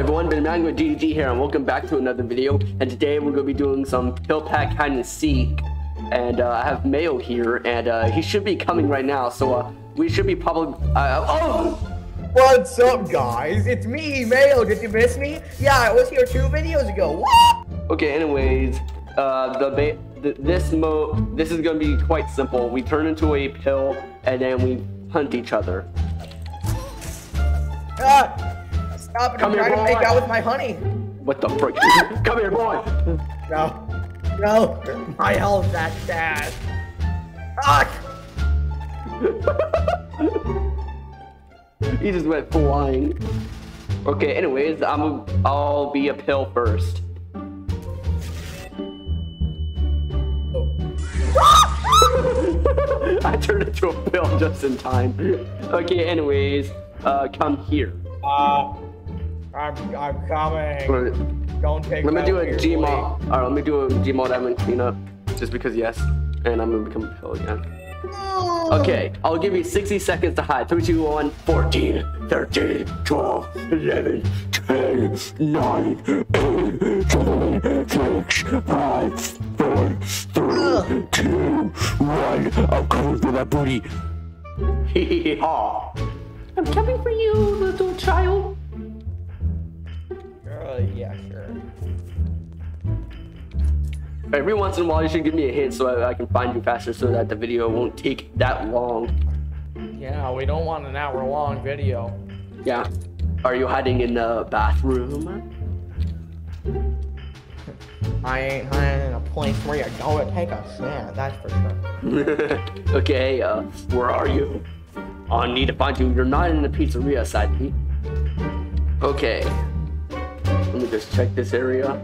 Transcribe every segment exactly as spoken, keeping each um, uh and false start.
everyone, Ben Mang with D D T here, and welcome back to another video. And today we're going to be doing some Pill Pack hide and seek. And uh, I have Mayo here, and uh, he should be coming right now. So uh, we should be probably. Uh, oh, what's up, guys? It's me, Mayo. Did you miss me? Yeah, I was here two videos ago. What? Okay. Anyways, uh, the, ba the this mo this is going to be quite simple. We turn into a pill, and then we hunt each other. Ah! Stop it, I'm trying to make out with my honey. What the frick? Come here, boy. No. No. My health is that bad. Fuck! He just went flying. Okay, anyways, I'm, I'll be a pill first. Oh. I turned into a pill just in time. Okay, anyways, uh, come here. Uh, I'm, I'm coming. Don't take let me do a Gmod. Alright, let me do a Gmod admin cleanup. Just because, yes. And I'm gonna become a pill again. No. Okay, I'll give you sixty seconds to hide. three, two, one, fourteen, thirteen, twelve, eleven, ten, nine, eight, seven, six, five, four, three, two, one. I'll close with that booty. Hee hee ha. I'm coming for you, little child. Uh, yeah, sure. Every once in a while, you should give me a hint so I, I can find you faster, so that the video won't take that long. Yeah, we don't want an hour-long video. Yeah. Are you hiding in the bathroom? I ain't hiding in a place where you're going to take a snap. That's for sure. Okay. Uh, where are you? I need to find you. You're not in the pizzeria, side Pete. Okay. Let me just check this area.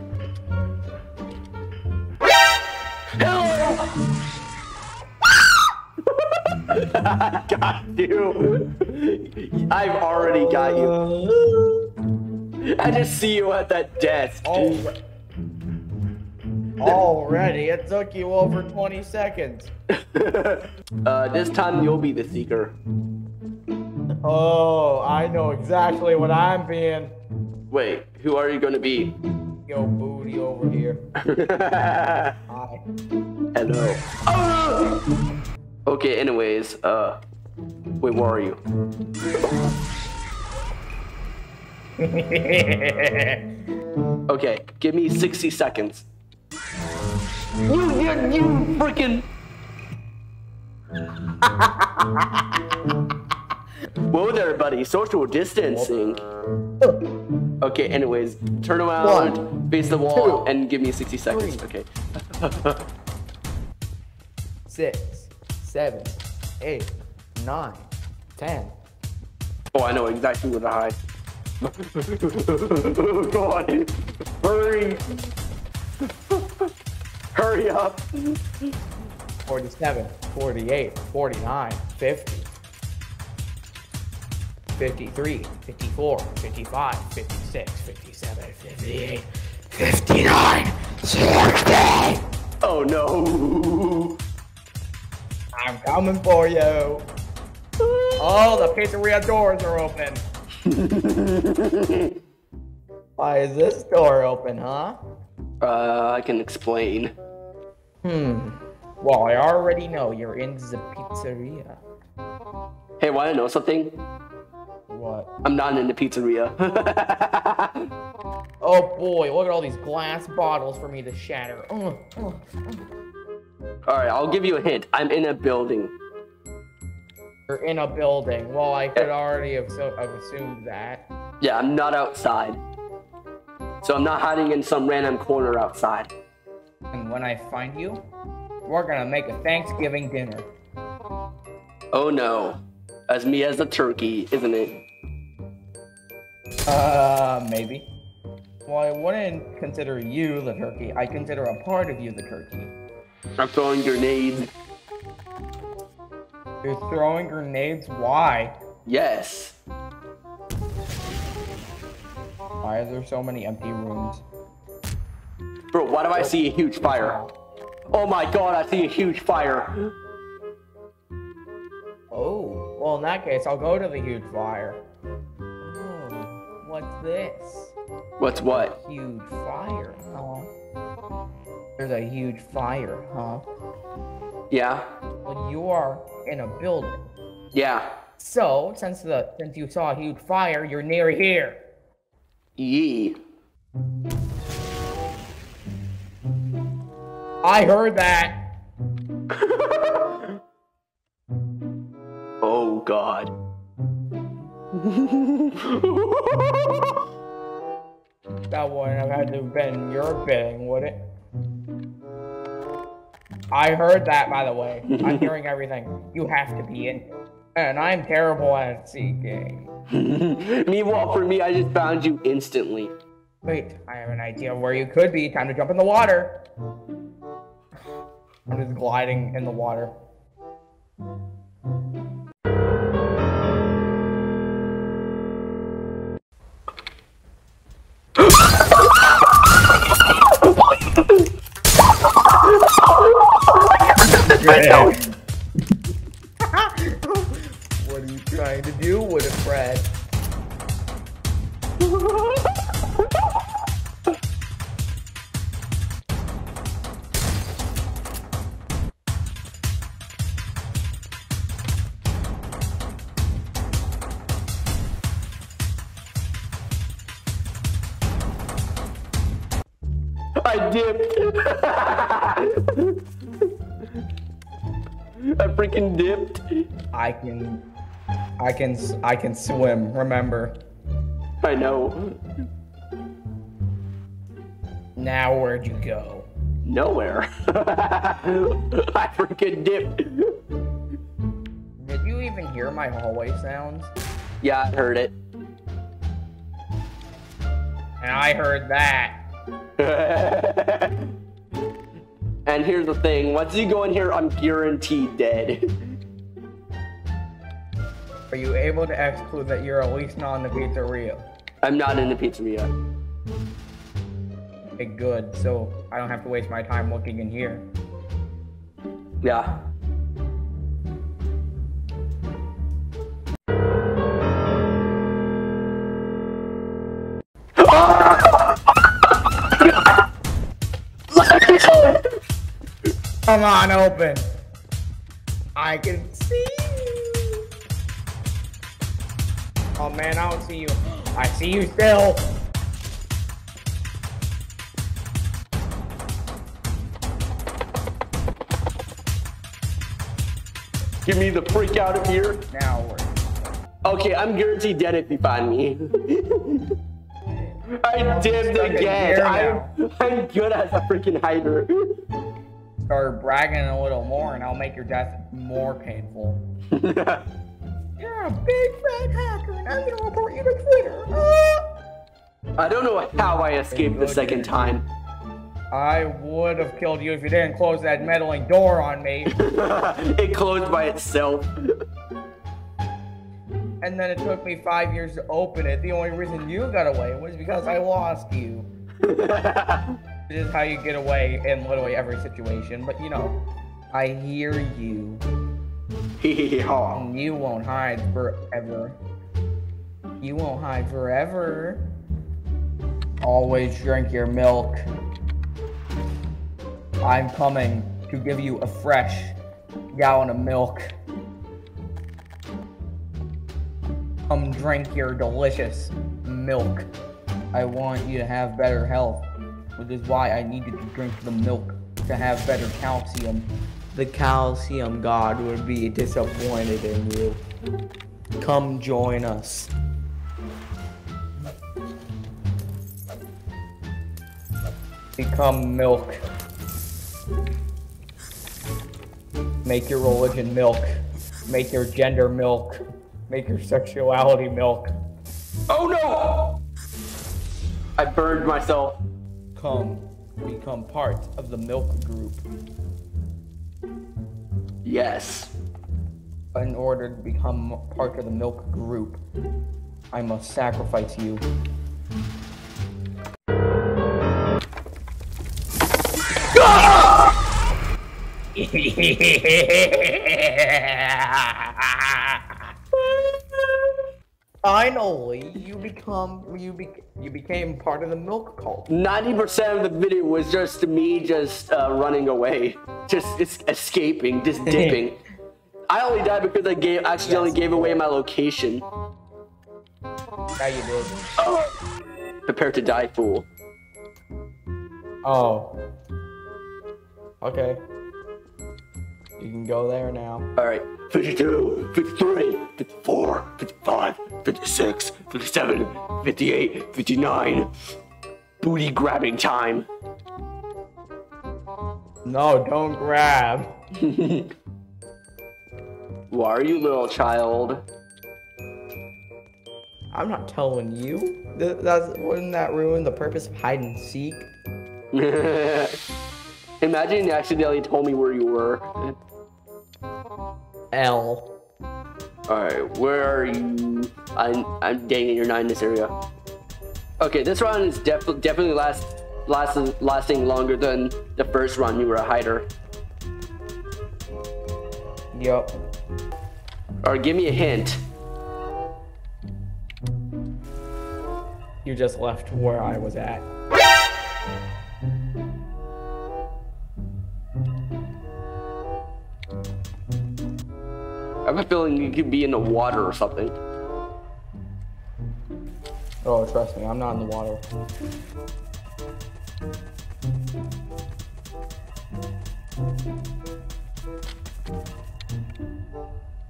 Hello! I got you. I've already got you. I just see you at that desk. Oh. Already, it took you over twenty seconds. uh, this time you'll be the seeker. Oh, I know exactly what I'm being. Wait, who are you gonna be? Yo, booty over here. Hi. Hello. Oh! Okay, anyways, uh, wait, where are you? Okay, give me sixty seconds. You, you, you freaking! Whoa there, buddy. Social distancing. Okay, anyways, turn around, One, face the wall, two, and give me sixty seconds. Three. Okay. Six, seven, eight, nine, ten. Oh, I know exactly where to hide. Oh, God. Hurry. Hurry up! forty-seven, forty-eight, forty-nine, fifty, fifty-three, fifty-four, fifty-five, fifty-six, fifty-seven, fifty-eight, fifty-nine, sixty! Oh no! I'm coming for you! Oh, the pizzeria doors are open! Why is this door open, huh? Uh, I can explain. Hmm. Well, I already know you're in the pizzeria. Hey, wanna know something? What? I'm not in the pizzeria. Oh boy, look at all these glass bottles for me to shatter. Oh, oh, oh. Alright, I'll give you a hint. I'm in a building. You're in a building. Well, I could already have, so have assumed that. Yeah, I'm not outside. So I'm not hiding in some random corner outside. And when I find you, we're gonna make a Thanksgiving dinner. Oh no. As me as a turkey, isn't it? Uh, maybe. Well, I wouldn't consider you the turkey. I consider a part of you the turkey. I'm throwing grenades. You're throwing grenades? Why? Yes. Why are there so many empty rooms? Bro, why do I see a huge fire? Oh my god, I see a huge fire. Oh, well in that case, I'll go to the huge fire. Oh, what's this? What's what? A huge fire, huh? There's a huge fire, huh? Yeah. Well, you are in a building. Yeah. So, since the since you saw a huge fire, you're near here. Yee. I heard that. Oh God. That wouldn't have had to have been your bidding, would it? I heard that, by the way. I'm hearing everything. You have to be in here. And I'm terrible at seeking. Meanwhile, for me, I just found you instantly. Wait, I have an idea of where you could be. Time to jump in the water. I'm just gliding in the water. What are you trying to do with it, Fred? I dipped. I freaking dipped. I can, I can, I can swim. Remember? I know. Now where'd you go? Nowhere. I freaking dipped. Did you even hear my hallway sounds? Yeah, I heard it. And I heard that. And here's the thing, once you go in here, I'm guaranteed dead. Are you able to exclude that you're at least not in the pizzeria? I'm not in the pizzeria. Okay, good, so I don't have to waste my time looking in here. Yeah. Come on, open. I can see you. Oh man, I don't see you. I see you still. Give me the freak out of here. Now we're... Okay, I'm guaranteed dead if you find me. I dipped again. I'm, I'm good as a freaking hider. Start bragging a little more and I'll make your death more painful. You're a big fat hacker and I'm gonna report you to Twitter. Uh, I don't know how I escaped the second time. I would have killed you if you didn't close that meddling door on me. It closed by itself. And then it took me five years to open it. The only reason you got away was because I lost you. This is how you get away in literally every situation, but you know, I hear you. And you won't hide forever. You won't hide forever. Always drink your milk. I'm coming to give you a fresh gallon of milk. Come drink your delicious milk. I want you to have better health. Which is why I needed to drink the milk to have better calcium. The calcium god would be disappointed in you. Come join us. Become milk. Make your religion milk. Make your gender milk. Make your sexuality milk. Oh no! I burned myself. Come, become part of the milk group. Yes. In order to become part of the milk group, I must sacrifice you. Finally, you become you be you became part of the milk cult. Ninety percent of the video was just me just uh, running away, just es escaping, just dipping. I only died because I gave accidentally yes. gave away my location. Now you did. Oh. Prepare to die, fool. Oh. Okay. You can go there now. All right. fifty-two, fifty-three, fifty-four, fifty-five, fifty-six, fifty-seven, fifty-eight, fifty-nine. Booty grabbing time. No, don't grab. Who are you, little child? I'm not telling you. Th that's, wouldn't that ruin the purpose of hide and seek? Imagine you accidentally told me where you were. L. Alright, where are you? I'm, I'm dang it, you're not in this area. Okay, this round is def definitely last, last, lasting longer than the first round you were a hider. Yup. Alright, give me a hint. You just left where I was at. I have a feeling you could be in the water or something. Oh, trust me, I'm not in the water.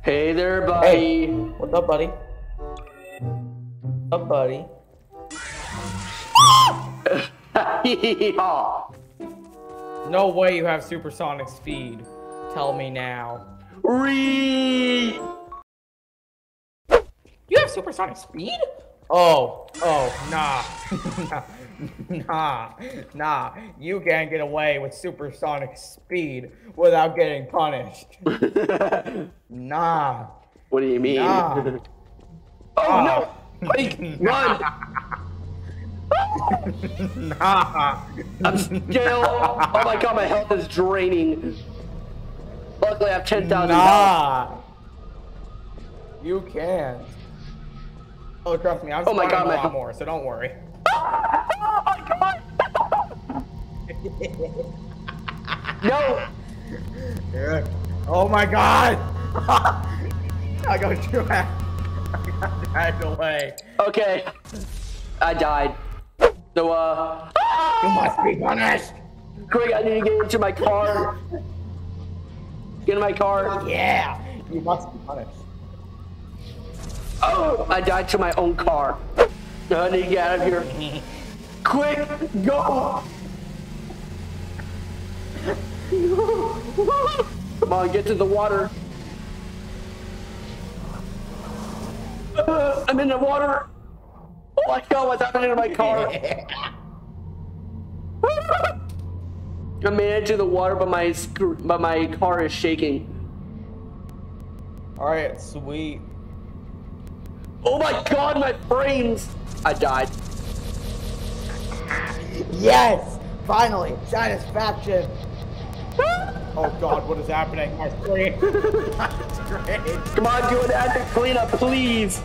Hey there, buddy. Hey. What's up, buddy? What's up, buddy? No way you have supersonic speed. Tell me now. Re. You have supersonic speed? Oh, oh, nah. nah, nah. You can't get away with supersonic speed without getting punished. Nah. What do you mean? Nah. Oh, oh no! Mike, run! Nah. I'm still. Oh my god, my health is draining. Luckily, I have ten thousand dollars. Nah. You can't. Oh, trust me, I'm oh my god, a lot more, so don't worry. Oh my god! No! Yeah. Oh my god! I got too bad. I got dragged away. Okay. I died. So, uh... you must be punished! Greg, I need to get into my car. Get in my car. Yeah, you must be punished. Oh, I died to my own car. I need to get out of here. Quick, go! Come on, get to the water. Uh, I'm in the water. Oh my god, what's happening to my car? I made it to the water, but my but my car is shaking. All right, sweet. Oh my god, my frames! I died. Yes, finally, satisfaction. Oh god, what is happening? My screen. Come on, do an active cleanup, please.